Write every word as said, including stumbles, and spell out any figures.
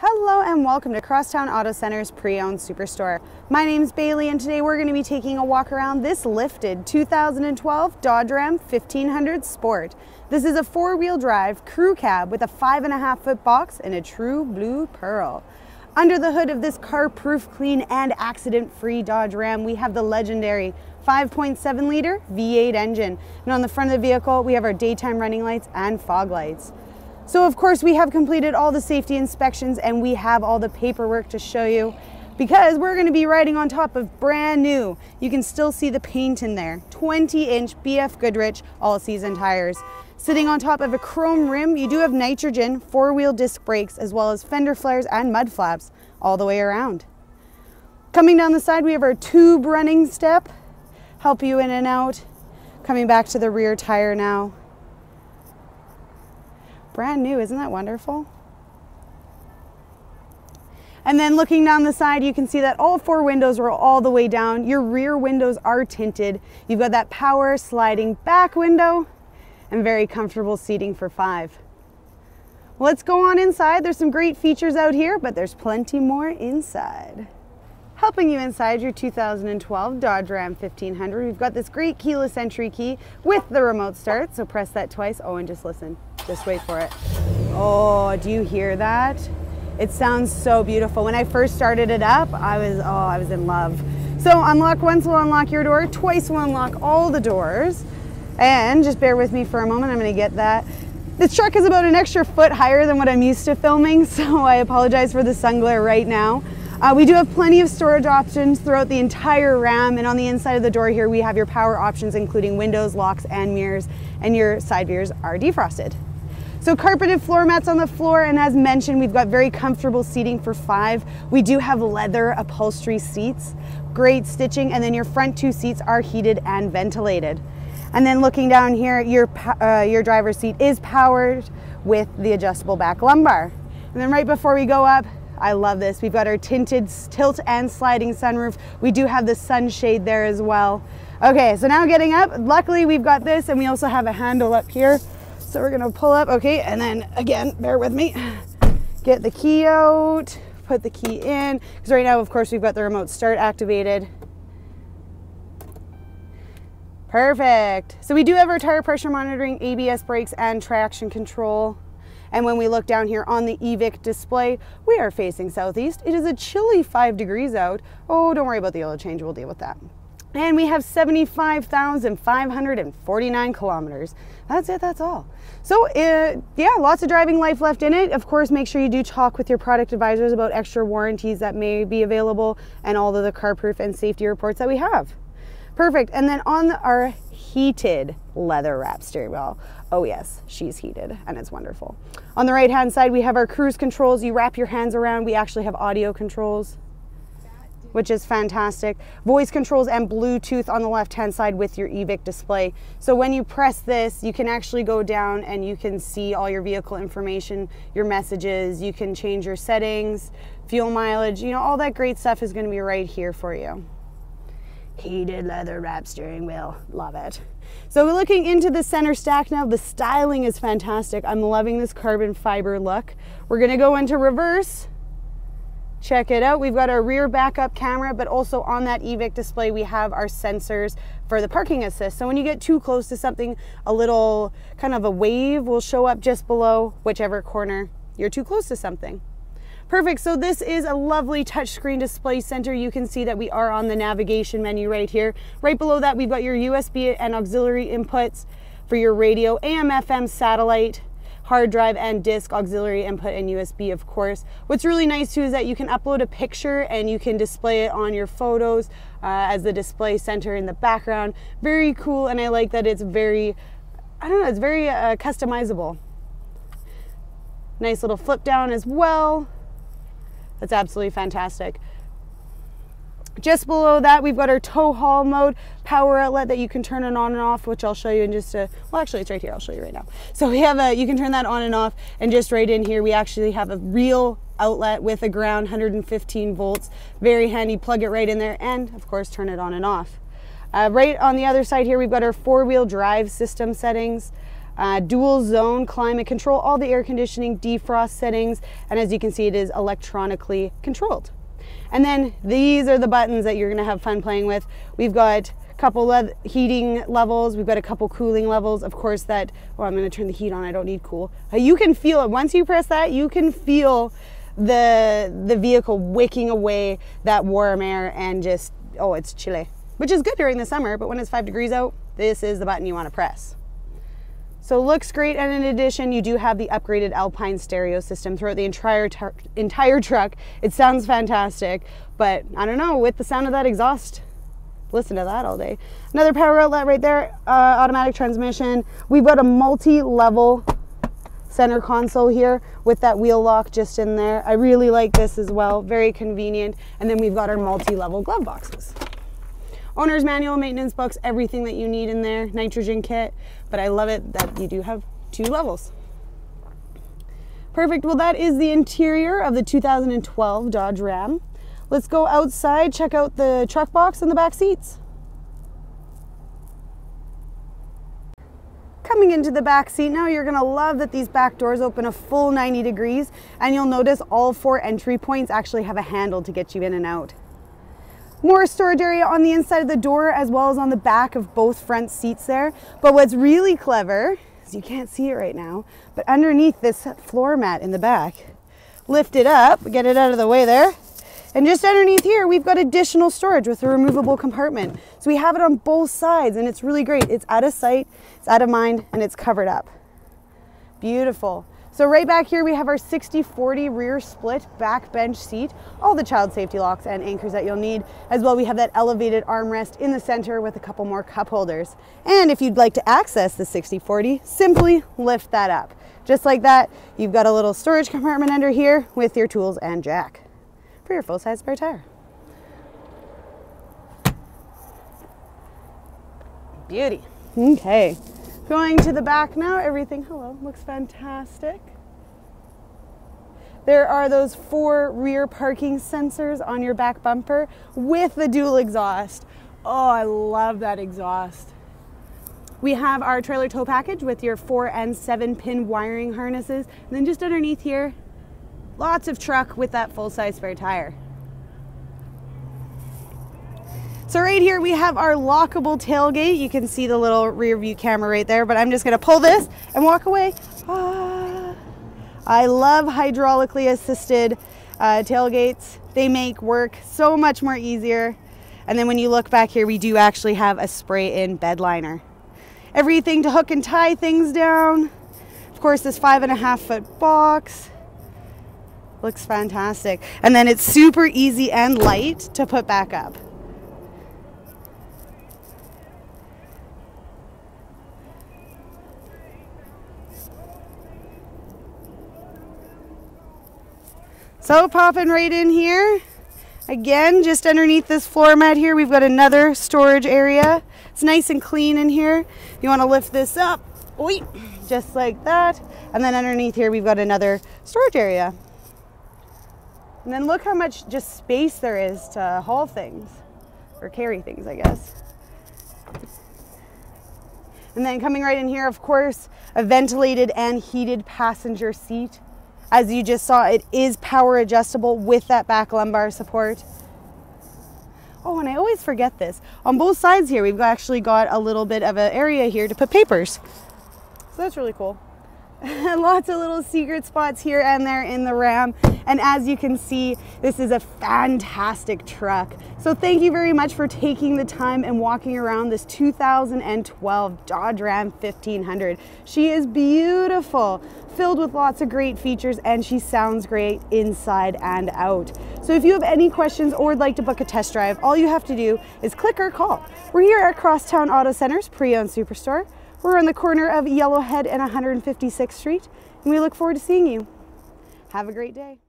Hello and welcome to Crosstown Auto Center's pre-owned superstore. My name's Bailey and today we're going to be taking a walk around this lifted two thousand twelve Dodge Ram fifteen hundred Sport. This is a four-wheel drive crew cab with a five and a half foot box and a true blue pearl. Under the hood of this car-proof, clean and accident-free Dodge Ram, we have the legendary five point seven liter V eight engine. And on the front of the vehicle, we have our daytime running lights and fog lights. So of course we have completed all the safety inspections and we have all the paperwork to show you because we're going to be riding on top of brand new, you can still see the paint in there, twenty inch B F Goodrich all season tires. Sitting on top of a chrome rim, you do have nitrogen, four wheel disc brakes, as well as fender flares and mud flaps all the way around. Coming down the side, we have our tube running step, help you in and out. Coming back to the rear tire now. Brand new, isn't that wonderful? And then looking down the side, you can see that all four windows roll all the way down. Your rear windows are tinted. You've got that power sliding back window and very comfortable seating for five. Let's go on inside. There's some great features out here, but there's plenty more inside. Helping you inside your two thousand twelve Dodge Ram fifteen hundred, we've got this great keyless entry key with the remote start, so press that twice. Oh, and just listen. Just wait for it. Oh, do you hear that? It sounds so beautiful. When I first started it up, I was, oh, I was in love. So unlock once will unlock your door, twice will unlock all the doors. And just bear with me for a moment, I'm gonna get that. This truck is about an extra foot higher than what I'm used to filming, so I apologize for the sun glare right now. Uh, we do have plenty of storage options throughout the entire Ram, and on the inside of the door here, we have your power options, including windows, locks, and mirrors, and your side mirrors are defrosted. So carpeted floor mats on the floor, and as mentioned, we've got very comfortable seating for five. We do have leather upholstery seats, great stitching, and then your front two seats are heated and ventilated. And then looking down here, your, uh, your driver's seat is powered with the adjustable back lumbar. And then right before we go up, I love this. We've got our tinted tilt and sliding sunroof. We do have the sunshade there as well. Okay, so now getting up, luckily we've got this, and we also have a handle up here. So we're gonna pull up, okay, and then again, bear with me, get the key out, put the key in, because right now, of course, we've got the remote start activated. Perfect. So we do have our tire pressure monitoring, A B S brakes, and traction control. And when we look down here on the E V I C display, we are facing southeast. It is a chilly five degrees out. Oh, don't worry about the oil change, we'll deal with that. And we have seventy-five thousand five hundred forty-nine kilometers. That's it, that's all. So uh, yeah, lots of driving life left in it. Of course, make sure you do talk with your product advisors about extra warranties that may be available and all of the car proof and safety reports that we have. Perfect, and then on the, our heated leather wrap steering wheel. Oh yes, she's heated and it's wonderful. On the right hand side, we have our cruise controls. You wrap your hands around, we actually have audio controls, which is fantastic. Voice controls and Bluetooth on the left-hand side with your E V I C display. So when you press this, you can actually go down and you can see all your vehicle information, your messages, you can change your settings, fuel mileage, you know, all that great stuff is gonna be right here for you. Heated leather wrap steering wheel, love it. So we're looking into the center stack now. The styling is fantastic. I'm loving this carbon fiber look. We're gonna go into reverse. Check it out. We've got our rear backup camera, but also on that E V I C display, we have our sensors for the parking assist. So when you get too close to something, a little kind of a wave will show up just below whichever corner you're too close to something. Perfect. So this is a lovely touchscreen display center. You can see that we are on the navigation menu right here. Right below that, we've got your U S B and auxiliary inputs for your radio, A M F M, satellite, hard drive and disk, auxiliary input and U S B, of course. What's really nice too is that you can upload a picture and you can display it on your photos uh, as the display center in the background. Very cool, and I like that it's very, I don't know, it's very uh, customizable. Nice little flip down as well. That's absolutely fantastic. Just below that, we've got our tow haul mode, power outlet that you can turn it on and off, which I'll show you in just a, well, actually it's right here, I'll show you right now. So we have a, you can turn that on and off, and just right in here, we actually have a real outlet with a ground, one hundred fifteen volts, very handy, plug it right in there, and of course, turn it on and off. Uh, right on the other side here, we've got our four-wheel drive system settings. uh, dual zone climate control, all the air conditioning, defrost settings, and as you can see, it is electronically controlled. And then these are the buttons that you're going to have fun playing with. We've got a couple of heating levels, we've got a couple cooling levels, of course that, well, I'm going to turn the heat on, I don't need cool. You can feel it, once you press that, you can feel the, the vehicle wicking away that warm air and just, oh, it's chilly. Which is good during the summer, but when it's five degrees out, this is the button you want to press. So looks great, and in addition, you do have the upgraded Alpine stereo system throughout the entire entire truck. It sounds fantastic, but I don't know, with the sound of that exhaust, listen to that all day. Another power outlet right there, uh, automatic transmission. We've got a multi-level center console here with that wheel lock just in there. I really like this as well, very convenient. And then we've got our multi-level glove boxes. Owner's manual, maintenance books, everything that you need in there, nitrogen kit, but I love it that you do have two levels. Perfect, well that is the interior of the two thousand twelve Dodge Ram. Let's go outside, check out the truck box and the back seats. Coming into the back seat now, you're gonna love that these back doors open a full ninety degrees, and you'll notice all four entry points actually have a handle to get you in and out. More storage area on the inside of the door as well as on the back of both front seats there. But what's really clever is you can't see it right now, but underneath this floor mat in the back, lift it up, get it out of the way there, and just underneath here we've got additional storage with a removable compartment. So we have it on both sides and it's really great. It's out of sight, it's out of mind, and it's covered up. Beautiful. So right back here we have our sixty forty rear split back bench seat, all the child safety locks and anchors that you'll need. As well, we have that elevated armrest in the center with a couple more cup holders. And if you'd like to access the sixty forty, simply lift that up. Just like that, you've got a little storage compartment under here with your tools and jack for your full-size spare tire. Beauty. Okay. Going to the back now, everything, hello, looks fantastic. There are those four rear parking sensors on your back bumper with the dual exhaust. Oh, I love that exhaust. We have our trailer tow package with your four and seven pin wiring harnesses. And then just underneath here, lots of truck with that full-size spare tire. So right here we have our lockable tailgate. You can see the little rear view camera right there, but I'm just gonna pull this and walk away. Ah, I love hydraulically assisted uh, tailgates. They make work so much more easier. And then when you look back here, we do actually have a spray-in bed liner. Everything to hook and tie things down. Of course, this five and a half foot box. Looks fantastic. And then it's super easy and light to put back up. So popping right in here, again, just underneath this floor mat here, we've got another storage area. It's nice and clean in here. You wanna lift this up, oy, just like that. And then underneath here, we've got another storage area. And then look how much just space there is to haul things, or carry things, I guess. And then coming right in here, of course, a ventilated and heated passenger seat. As you just saw, it is power adjustable with that back lumbar support. Oh, and I always forget this. On both sides here, we've actually got a little bit of an area here to put papers. So that's really cool. Lots of little secret spots here and there in the Ram. And as you can see, this is a fantastic truck. So thank you very much for taking the time and walking around this two thousand twelve Dodge Ram fifteen hundred. She is beautiful, filled with lots of great features, and she sounds great inside and out. So if you have any questions or would like to book a test drive, all you have to do is click or call. We're here at Crosstown Auto Center's pre-owned superstore. We're on the corner of Yellowhead and one hundred fifty-sixth Street, and we look forward to seeing you. Have a great day.